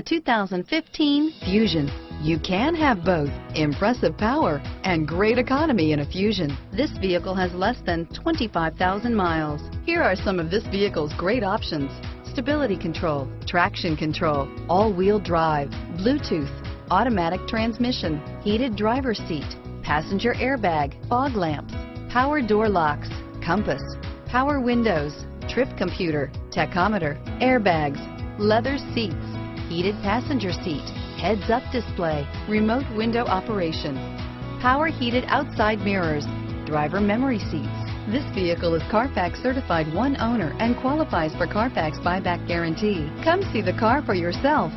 The 2015 Fusion. You can have both impressive power and great economy in a Fusion. This vehicle has less than 25,000 miles. Here are some of this vehicle's great options: stability control, traction control, all-wheel drive, Bluetooth, automatic transmission, heated driver's seat, passenger airbag, fog lamps, power door locks, compass, power windows, trip computer, tachometer, airbags, leather seats, heated passenger seat, heads-up display, remote window operation, power heated outside mirrors, driver memory seats. This vehicle is Carfax certified one owner and qualifies for Carfax buyback guarantee. Come see the car for yourself.